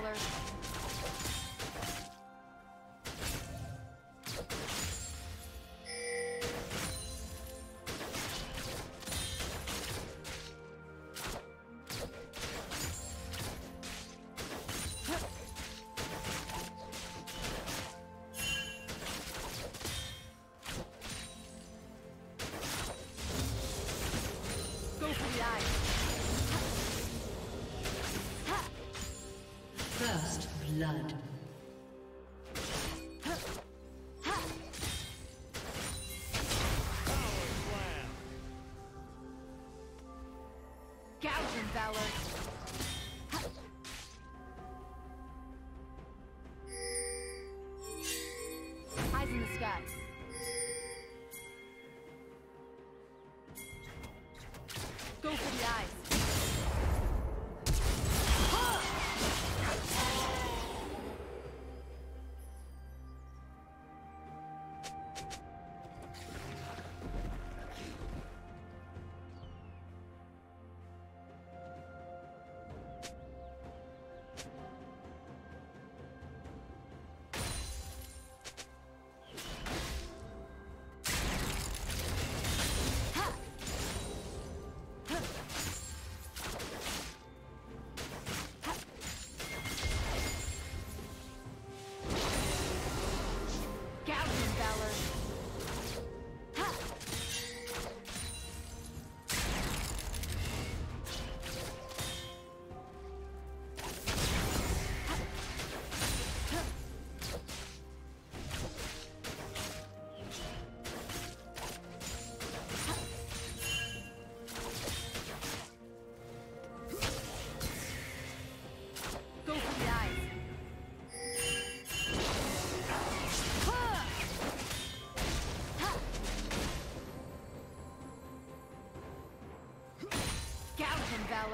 Valor. First blood. Gouge and Valor. Valor.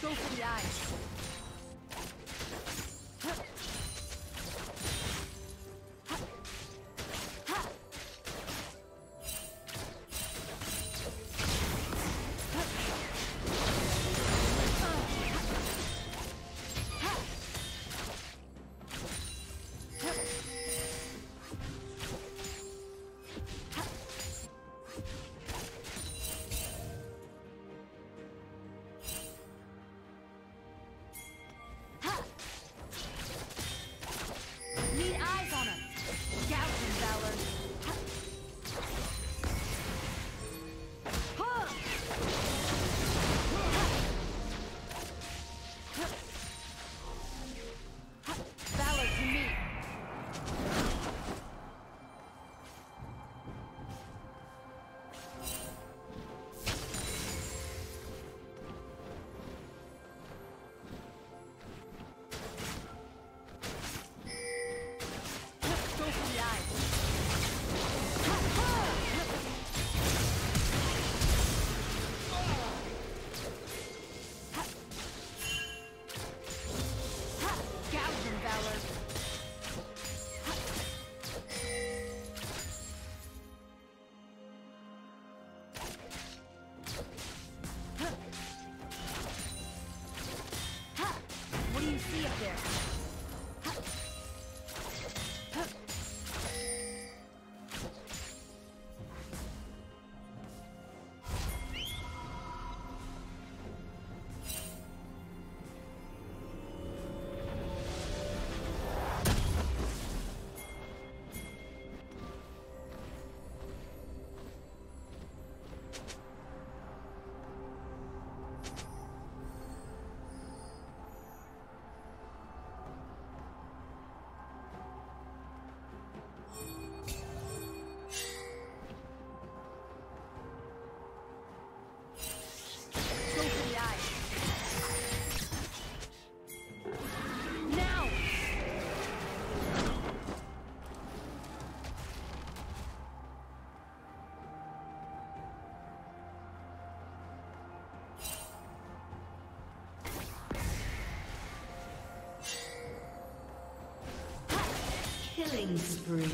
Go for the eyes. Killing spree.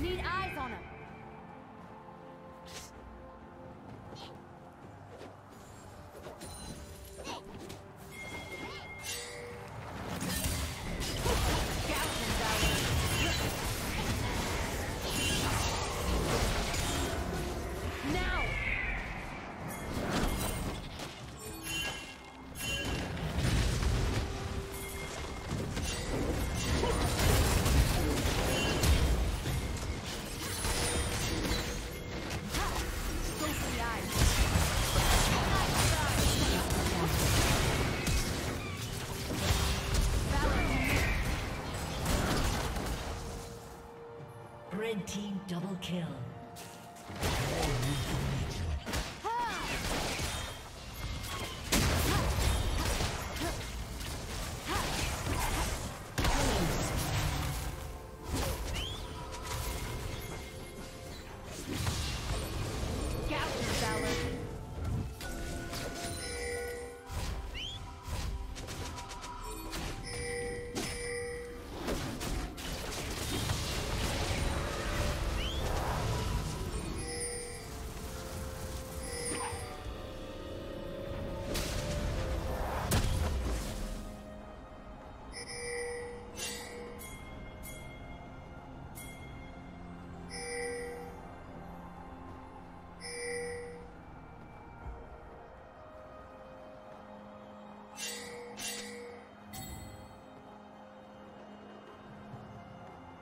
Need eyes on him. Red team double kill.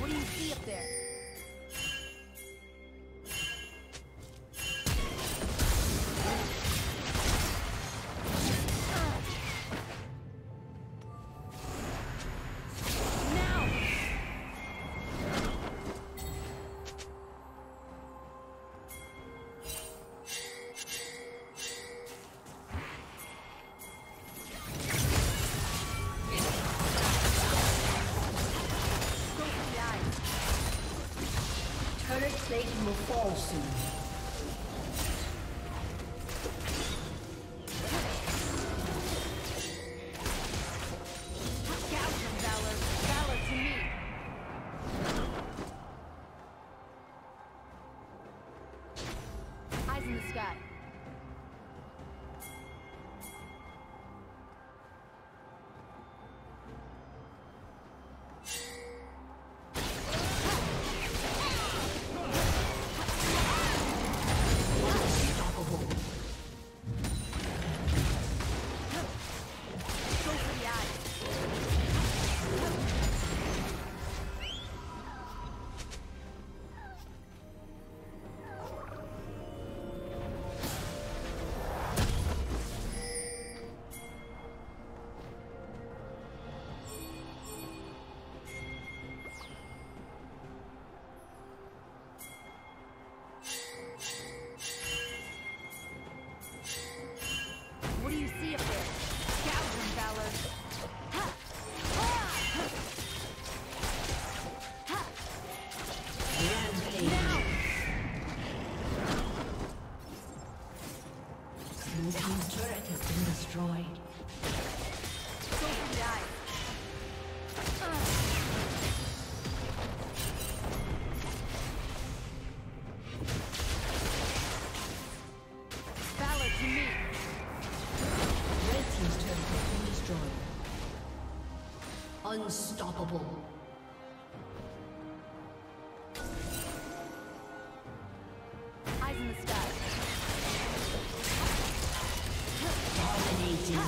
What do you see up there? Will fall soon. Unstoppable. Eyes in the sky. Dominating.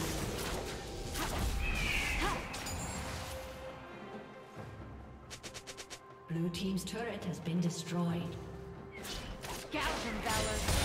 Blue team's turret has been destroyed. Galvan Valor.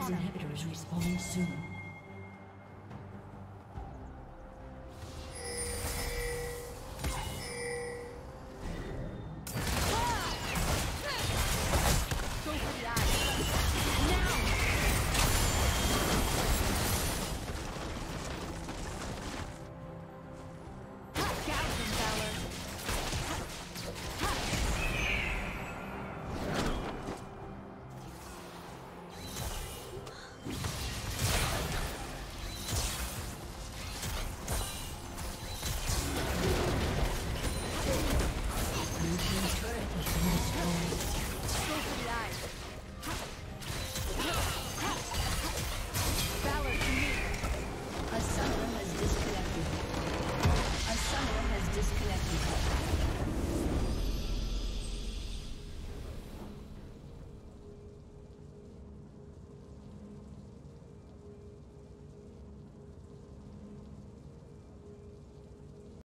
Inhibitor is respawning soon.